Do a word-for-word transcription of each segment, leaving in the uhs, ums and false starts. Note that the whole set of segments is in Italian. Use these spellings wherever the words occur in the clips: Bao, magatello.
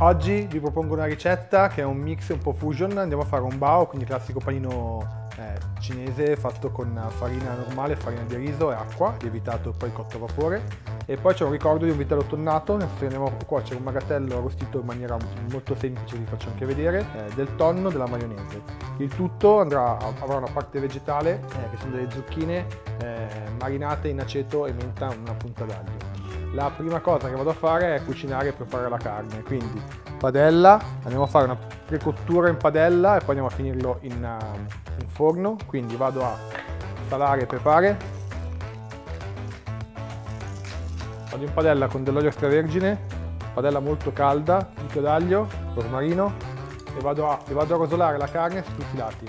Oggi vi propongo una ricetta che è un mix un po' fusion. Andiamo a fare un bao, quindi classico panino eh, cinese fatto con farina normale, farina di riso e acqua, lievitato e poi cotto a vapore. E poi c'è un ricordo di un vitello tonnato, nel senso andiamo a cuocere un magatello arrostito in maniera molto semplice, vi faccio anche vedere, eh, del tonno e della maionese. Il tutto andrà, avrà una parte vegetale, eh, che sono delle zucchine eh, marinate in aceto e menta, una punta d'aglio. La prima cosa che vado a fare è cucinare e preparare la carne, quindi padella, andiamo a fare una precottura in padella e poi andiamo a finirlo in, uh, in forno, quindi vado a salare e pepare, vado in padella con dell'olio extravergine, padella molto calda, picco d'aglio, rosmarino e vado, a, e vado a rosolare la carne su tutti i lati.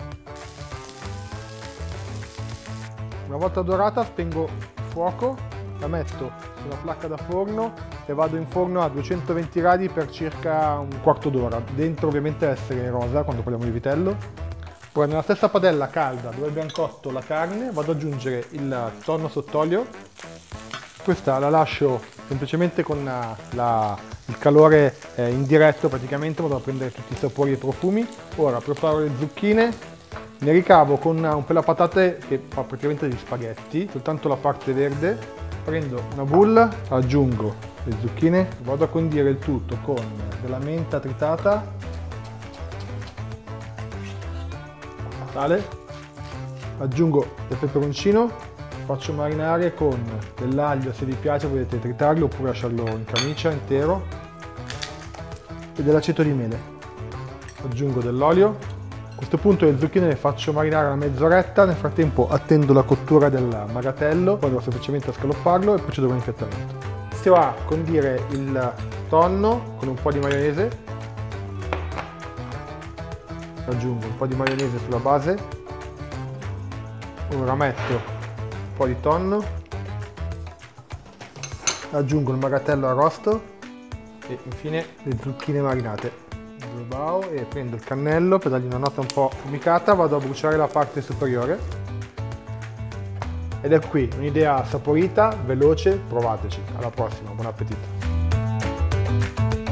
Una volta dorata spengo il fuoco, la metto sulla placca da forno e vado in forno a duecentoventi gradi per circa un quarto d'ora. Dentro ovviamente deve essere rosa quando parliamo di vitello. Poi nella stessa padella calda dove abbiamo cotto la carne vado ad aggiungere il tonno sott'olio. Questa la lascio semplicemente con la, il calore eh, indiretto, praticamente vado a prendere tutti i sapori e i profumi. Ora preparo le zucchine. Ne ricavo con un pelapatate che fa praticamente degli spaghetti, soltanto la parte verde. Prendo una bulla, aggiungo le zucchine, vado a condire il tutto con della menta tritata, sale, aggiungo del peperoncino, faccio marinare con dell'aglio, se vi piace potete tritarlo oppure lasciarlo in camicia intero, e dell'aceto di mele, aggiungo dell'olio. A questo punto le zucchine le faccio marinare una mezz'oretta, nel frattempo attendo la cottura del magatello, poi devo semplicemente scalopparlo e procedo con l'infettamento. Si va a condire il tonno con un po' di maionese, aggiungo un po' di maionese sulla base, ora metto un po' di tonno, aggiungo il magatello arrosto e infine le zucchine marinate. E prendo il cannello per dargli una nota un po' fumicata, vado a bruciare la parte superiore ed è qui un'idea saporita, veloce, provateci, alla prossima, buon appetito!